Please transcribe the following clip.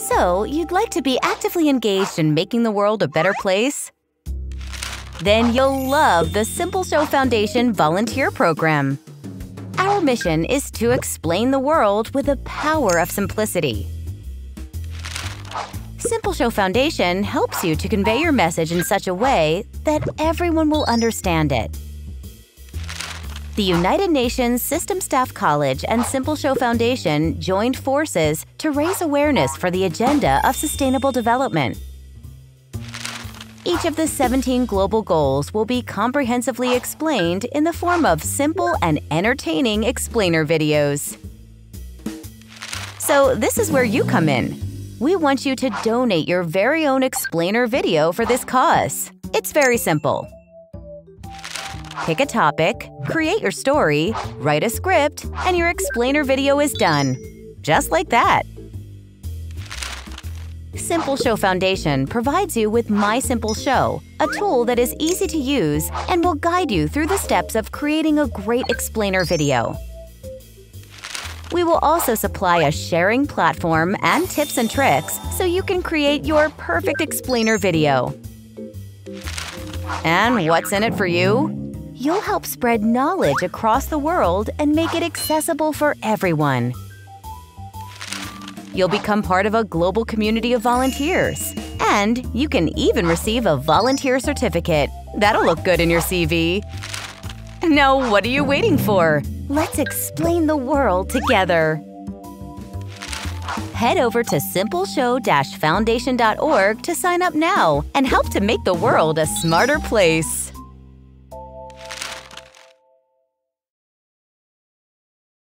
So, you'd like to be actively engaged in making the world a better place? Then you'll love the Simple Show Foundation Volunteer Program. Our mission is to explain the world with the power of simplicity. Simple Show Foundation helps you to convey your message in such a way that everyone will understand it. The United Nations System Staff College and Simple Show Foundation joined forces to raise awareness for the agenda of sustainable development. Each of the 17 global goals will be comprehensively explained in the form of simple and entertaining explainer videos. So this is where you come in. We want you to donate your very own explainer video for this cause. It's very simple. Pick a topic, create your story, write a script, and your explainer video is done. Just like that. Simple Show Foundation provides you with My Simple Show, a tool that is easy to use and will guide you through the steps of creating a great explainer video. We will also supply a sharing platform and tips and tricks so you can create your perfect explainer video. And what's in it for you? You'll help spread knowledge across the world and make it accessible for everyone. You'll become part of a global community of volunteers. And you can even receive a volunteer certificate. That'll look good in your CV. Now, what are you waiting for? Let's explain the world together. Head over to simpleshow-foundation.org to sign up now and help to make the world a smarter place.